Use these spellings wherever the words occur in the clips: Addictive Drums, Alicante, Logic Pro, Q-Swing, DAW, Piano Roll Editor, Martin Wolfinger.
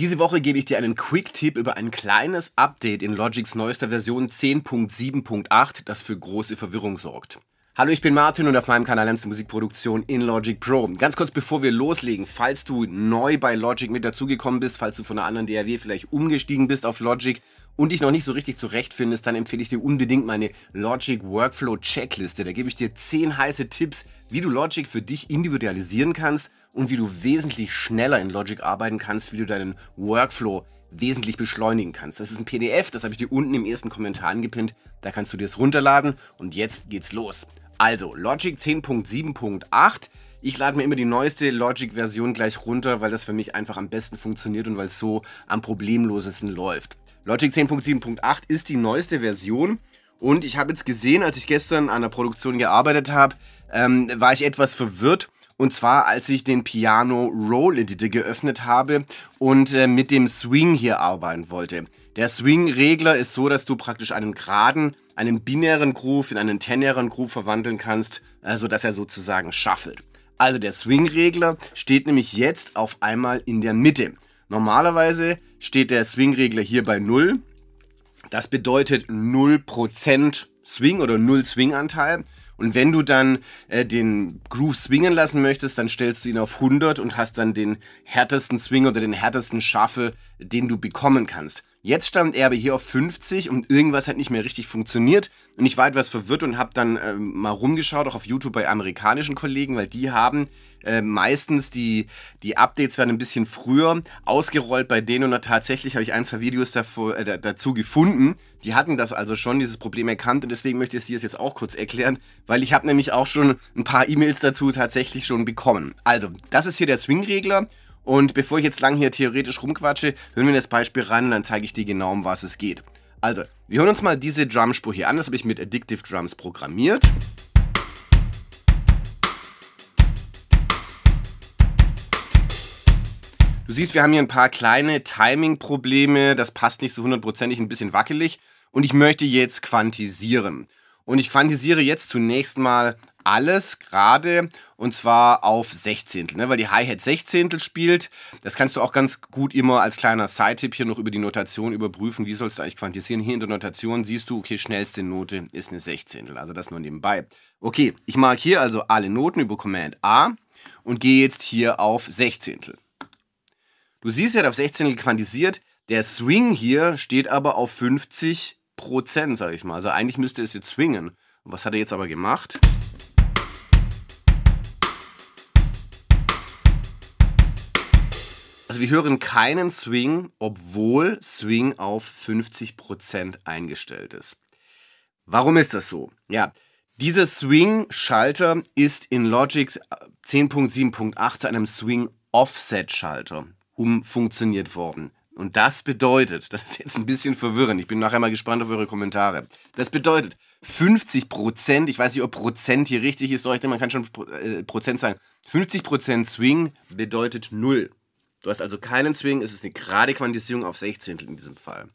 Diese Woche gebe ich dir einen Quick-Tipp über ein kleines Update in Logics neuester Version 10.7.8, das für große Verwirrung sorgt. Hallo, ich bin Martin und auf meinem Kanal lernst du Musikproduktion in Logic Pro. Ganz kurz bevor wir loslegen, falls du neu bei Logic mit dazugekommen bist, falls du von einer anderen DAW vielleicht umgestiegen bist auf Logic und dich noch nicht so richtig zurechtfindest, dann empfehle ich dir unbedingt meine Logic Workflow Checkliste. Da gebe ich dir 10 heiße Tipps, wie du Logic für dich individualisieren kannst und wie du wesentlich schneller in Logic arbeiten kannst, wie du deinen Workflow wesentlich beschleunigen kannst. Das ist ein PDF, das habe ich dir unten im ersten Kommentar angepinnt, da kannst du dir es runterladen und jetzt geht's los. Also Logic 10.7.8, ich lade mir immer die neueste Logic-Version gleich runter, weil das für mich einfach am besten funktioniert und weil es so am problemlosesten läuft. Logic 10.7.8 ist die neueste Version. Und ich habe jetzt gesehen, als ich gestern an der Produktion gearbeitet habe, war ich etwas verwirrt. Und zwar, als ich den Piano Roll Editor geöffnet habe und mit dem Swing hier arbeiten wollte. Der Swing-Regler ist so, dass du praktisch einen geraden, einen binären Groove in einen ternären Groove verwandeln kannst, sodass er sozusagen shuffelt. Also der Swing-Regler steht nämlich jetzt auf einmal in der Mitte. Normalerweise steht der Swing-Regler hier bei 0. Das bedeutet 0% Swing oder 0 Swing-Anteil. Und wenn du dann den Groove swingen lassen möchtest, dann stellst du ihn auf 100 und hast dann den härtesten Swing oder den härtesten Shuffle, den du bekommen kannst. Jetzt stand er aber hier auf 50 und irgendwas hat nicht mehr richtig funktioniert. Und ich war etwas verwirrt und habe dann mal rumgeschaut, auch auf YouTube bei amerikanischen Kollegen, weil die haben meistens die Updates werden ein bisschen früher ausgerollt bei denen. Und tatsächlich habe ich ein, zwei Videos dazu gefunden. Die hatten das also schon, dieses Problem erkannt. Und deswegen möchte ich dir das jetzt auch kurz erklären, weil ich habe nämlich auch schon ein paar E-Mails dazu tatsächlich schon bekommen. Also, das ist hier der Swing-Regler. Und bevor ich jetzt lang hier theoretisch rumquatsche, hören wir in das Beispiel rein und dann zeige ich dir genau, um was es geht. Also, wir hören uns mal diese Drumspur hier an. Das habe ich mit Addictive Drums programmiert. Du siehst, wir haben hier ein paar kleine Timing-Probleme. Das passt nicht so hundertprozentig, ein bisschen wackelig. Und ich möchte jetzt quantisieren. Und ich quantisiere jetzt zunächst mal alles gerade und zwar auf 16, ne? Weil die Hi-Hat 16 spielt. Das kannst du auch ganz gut immer als kleiner Side-Tipp hier noch über die Notation überprüfen. Wie sollst du eigentlich quantisieren? Hier in der Notation siehst du, okay, schnellste Note ist eine 16. Also das nur nebenbei. Okay, ich markiere hier also alle Noten über Command A und gehe jetzt hier auf 16. Du siehst, er hat auf 16 quantisiert. Der Swing hier steht aber auf 50%, sage ich mal. Also eigentlich müsste es jetzt swingen. Was hat er jetzt aber gemacht? Also wir hören keinen Swing, obwohl Swing auf 50% eingestellt ist. Warum ist das so? Ja, dieser Swing-Schalter ist in Logic 10.7.8 zu einem Swing-Offset-Schalter umfunktioniert worden. Und das bedeutet, das ist jetzt ein bisschen verwirrend, ich bin nachher mal gespannt auf eure Kommentare. Das bedeutet, 50%, ich weiß nicht, ob Prozent hier richtig ist, aber ich denke, man kann schon Prozent sagen. 50% Swing bedeutet 0. Du hast also keinen Swing, es ist eine gerade Quantisierung auf 16 in diesem Fall.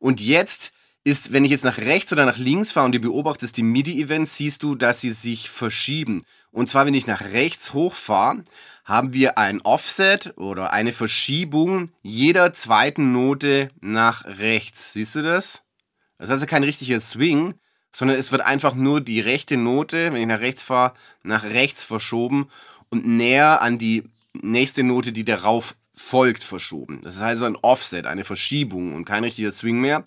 Und jetzt ist, wenn ich jetzt nach rechts oder nach links fahre und du beobachtest die MIDI-Events, siehst du, dass sie sich verschieben. Und zwar, wenn ich nach rechts hochfahre, haben wir ein Offset oder eine Verschiebung jeder zweiten Note nach rechts. Siehst du das? Das ist also kein richtiger Swing, sondern es wird einfach nur die rechte Note, wenn ich nach rechts fahre, nach rechts verschoben und näher an die nächste Note, die darauf folgt, verschoben. Das ist also ein Offset, eine Verschiebung und kein richtiger Swing mehr.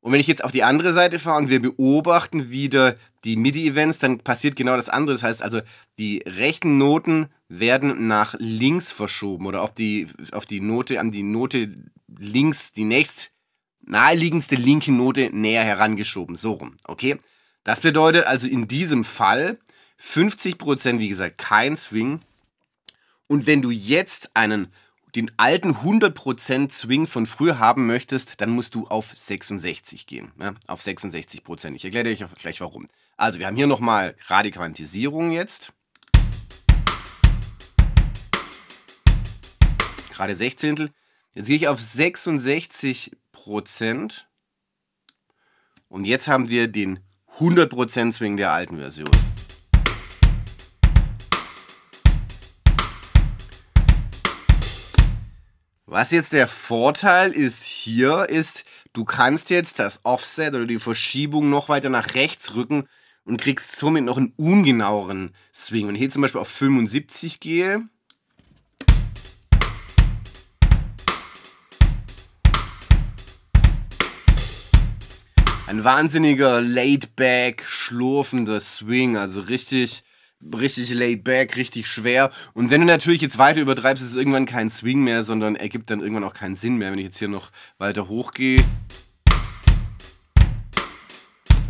Und wenn ich jetzt auf die andere Seite fahre und wir beobachten wieder die MIDI-Events, dann passiert genau das andere. Das heißt also, die rechten Noten werden nach links verschoben oder auf die Note, an die Note links, die nächst naheliegendste linke Note näher herangeschoben. So rum, okay? Das bedeutet also in diesem Fall 50%, wie gesagt, kein Swing. Und wenn du jetzt den alten 100% Swing von früher haben möchtest, dann musst du auf 66 gehen, ne? Auf 66%. Ich erkläre dir gleich warum. Also wir haben hier nochmal Quantisierung jetzt. Gerade 16. Jetzt gehe ich auf 66% und jetzt haben wir den 100% Swing der alten Version. Was jetzt der Vorteil ist hier, ist, du kannst jetzt das Offset oder die Verschiebung noch weiter nach rechts rücken und kriegst somit noch einen ungenaueren Swing. Wenn ich hier zum Beispiel auf 75 gehe, ein wahnsinniger laid-back, schlurfender Swing, also richtig laid-back, richtig schwer. Und wenn du natürlich jetzt weiter übertreibst, ist es irgendwann kein Swing mehr, sondern ergibt dann irgendwann auch keinen Sinn mehr, wenn ich jetzt hier noch weiter hochgehe.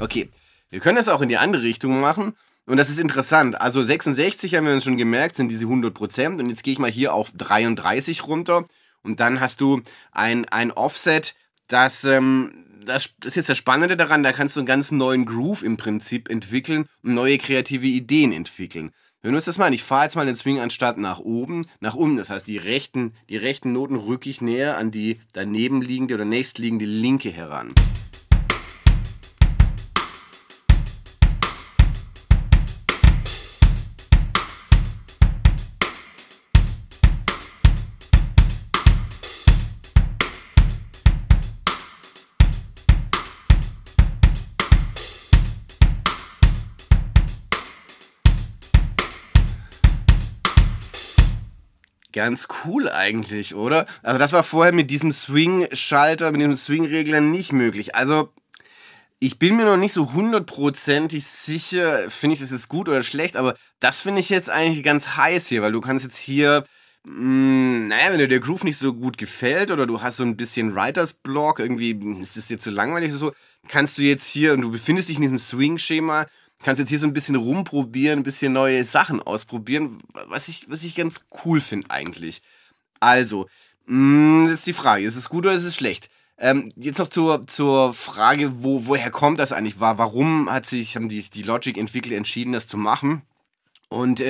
Okay, wir können das auch in die andere Richtung machen und das ist interessant. Also 66 haben wir uns schon gemerkt, sind diese 100% und jetzt gehe ich mal hier auf 33 runter und dann hast du ein Offset, das ist jetzt das Spannende daran, da kannst du einen ganz neuen Groove im Prinzip entwickeln und neue kreative Ideen entwickeln. Hören wir uns das mal an. Ich fahre jetzt mal den Swing anstatt nach oben, nach unten. Das heißt, die rechten Noten rücke ich näher an die daneben liegende oder nächstliegende linke heran. Ganz cool eigentlich, oder? Also das war vorher mit diesem Swing-Schalter, mit dem Swing-Regler nicht möglich. Also ich bin mir noch nicht so hundertprozentig sicher, finde ich das jetzt gut oder schlecht, aber das finde ich jetzt eigentlich ganz heiß hier, weil du kannst jetzt hier, naja, wenn dir der Groove nicht so gut gefällt oder du hast so ein bisschen Writers-Block, irgendwie ist es dir zu langweilig oder so, kannst du jetzt hier, und du befindest dich in diesem Swing-Schema, kannst jetzt hier so ein bisschen rumprobieren, ein bisschen neue Sachen ausprobieren, was ich ganz cool finde eigentlich. Also, jetzt die Frage, ist es gut oder ist es schlecht? Jetzt noch zur Frage, woher kommt das eigentlich? Warum haben die Logic-Entwickler entschieden, das zu machen? Und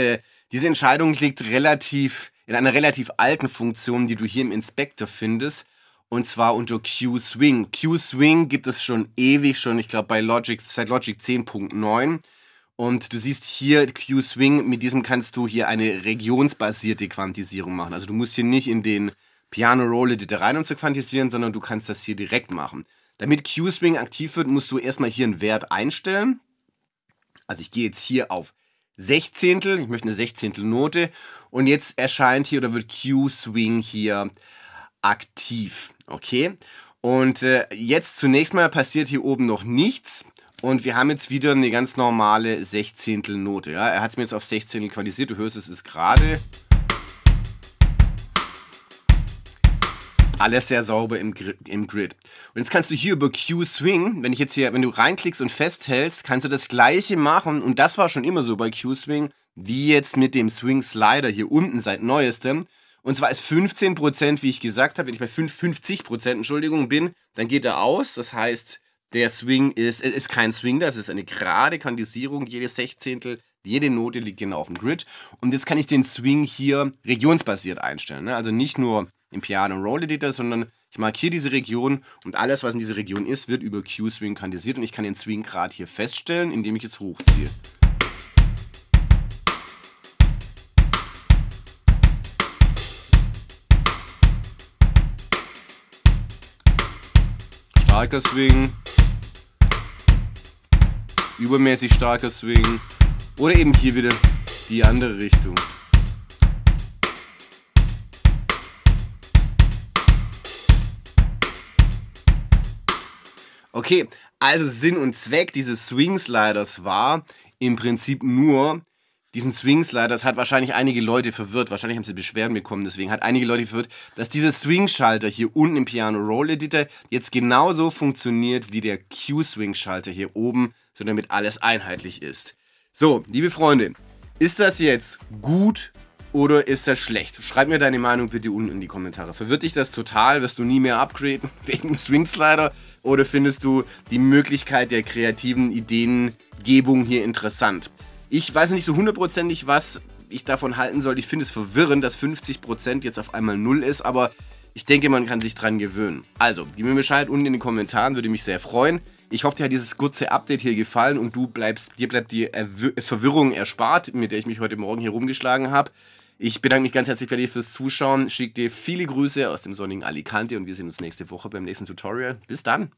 diese Entscheidung liegt in einer relativ alten Funktion, die du hier im Inspector findest. Und zwar unter Q-Swing. Q-Swing gibt es schon ewig schon, ich glaube bei Logic, seit Logic 10.9. Und du siehst hier Q-Swing, mit diesem kannst du hier eine regionsbasierte Quantisierung machen. Also du musst hier nicht in den Piano Roll Editor rein, um zu quantisieren, sondern du kannst das hier direkt machen. Damit Q-Swing aktiv wird, musst du erstmal hier einen Wert einstellen. Also ich gehe jetzt hier auf 16. Ich möchte eine 16. Note. Und jetzt erscheint hier oder wird Q-Swing hier aktiv, okay? Und jetzt zunächst mal passiert hier oben noch nichts und wir haben jetzt wieder eine ganz normale 16. Note, ja? Er hat es mir jetzt auf 16 quantisiert, du hörst, es ist gerade. Alles sehr sauber im Grid. Und jetzt kannst du hier über Q-Swing, wenn du reinklickst und festhältst, kannst du das gleiche machen und das war schon immer so bei Q-Swing, wie jetzt mit dem Swing-Slider hier unten seit neuestem. Und zwar ist 15%, wie ich gesagt habe, wenn ich bei 50% bin, dann geht er aus. Das heißt, der Swing ist kein Swing, das ist eine gerade Quantisierung. Jedes 16., jede Note liegt genau auf dem Grid. Und jetzt kann ich den Swing hier regionsbasiert einstellen. Ne? Also nicht nur im Piano Roll Editor, sondern ich markiere diese Region und alles, was in dieser Region ist, wird über Q-Swing quantisiert. Und ich kann den Swinggrad hier feststellen, indem ich jetzt hochziehe. Starker Swing, übermäßig starker Swing oder eben hier wieder die andere Richtung. Okay, also Sinn und Zweck dieses Swing-Sliders war im Prinzip nur, diesen Swing-Slider, das hat wahrscheinlich einige Leute verwirrt, wahrscheinlich haben sie Beschwerden bekommen, deswegen hat einige Leute verwirrt, dass dieser Swing-Schalter hier unten im Piano Roll Editor jetzt genauso funktioniert wie der Q-Swing-Schalter hier oben, so damit alles einheitlich ist. So, liebe Freunde, ist das jetzt gut oder ist das schlecht? Schreib mir deine Meinung bitte unten in die Kommentare. Verwirrt dich das total? Wirst du nie mehr upgraden wegen dem Swing-Slider? Oder findest du die Möglichkeit der kreativen Ideengebung hier interessant? Ich weiß nicht so hundertprozentig, was ich davon halten soll. Ich finde es verwirrend, dass 50% jetzt auf einmal 0 ist, aber ich denke, man kann sich dran gewöhnen. Also, gib mir Bescheid unten in den Kommentaren, würde mich sehr freuen. Ich hoffe, dir hat dieses kurze Update hier gefallen und dir bleibt die Verwirrung erspart, mit der ich mich heute Morgen hier rumgeschlagen habe. Ich bedanke mich ganz herzlich bei dir fürs Zuschauen. Schick dir viele Grüße aus dem sonnigen Alicante und wir sehen uns nächste Woche beim nächsten Tutorial. Bis dann!